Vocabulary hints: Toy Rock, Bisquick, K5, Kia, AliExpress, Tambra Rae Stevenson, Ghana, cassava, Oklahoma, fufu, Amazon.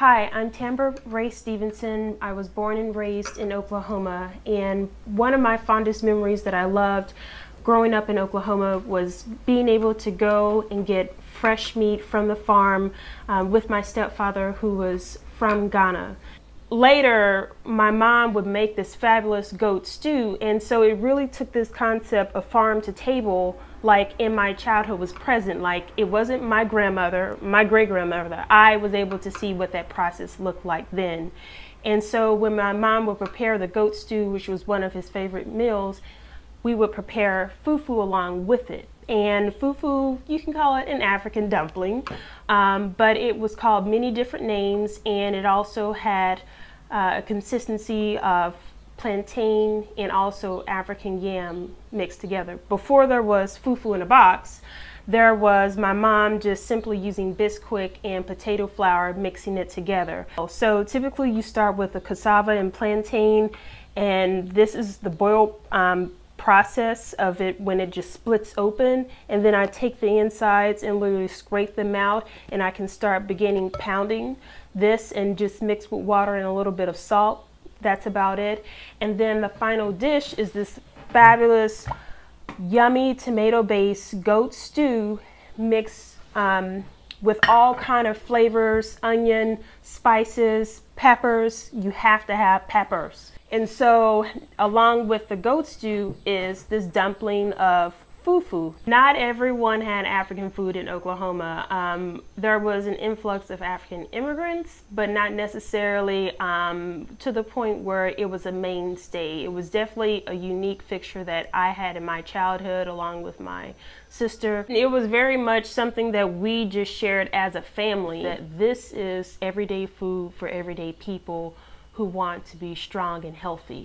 Hi, I'm Tambra Rae Stevenson. I was born and raised in Oklahoma, and one of my fondest memories that I loved growing up in Oklahoma was being able to go and get fresh meat from the farm with my stepfather, who was from Ghana. Later, my mom would make this fabulous goat stew, and so it really took this concept of farm to table, like in my childhood, was present. Like, it wasn't my grandmother, my great-grandmother. I was able to see what that process looked like then. And so when my mom would prepare the goat stew, which was one of his favorite meals, we would prepare fufu along with it. And fufu, you can call it an African dumpling, but it was called many different names, and it also had a consistency of plantain and also African yam mixed together. Before there was fufu in a box, there was my mom just simply using Bisquick and potato flour, mixing it together. So typically you start with the cassava and plantain, and this is the boiled process of it when it just splits open, and then I take the insides and literally scrape them out, and I can start beginning pounding this and just mix with water and a little bit of salt. That's about it. And then the final dish is this fabulous, yummy tomato-based goat stew mixed with all kind of flavors, onion, spices, peppers. You have to have peppers. And so along with the goat stew is this dumpling of fufu. Not everyone had African food in Oklahoma. There was an influx of African immigrants, but not necessarily to the point where it was a mainstay. It was definitely a unique fixture that I had in my childhood along with my sister. It was very much something that we just shared as a family, that this is everyday food for everyday people who want to be strong and healthy.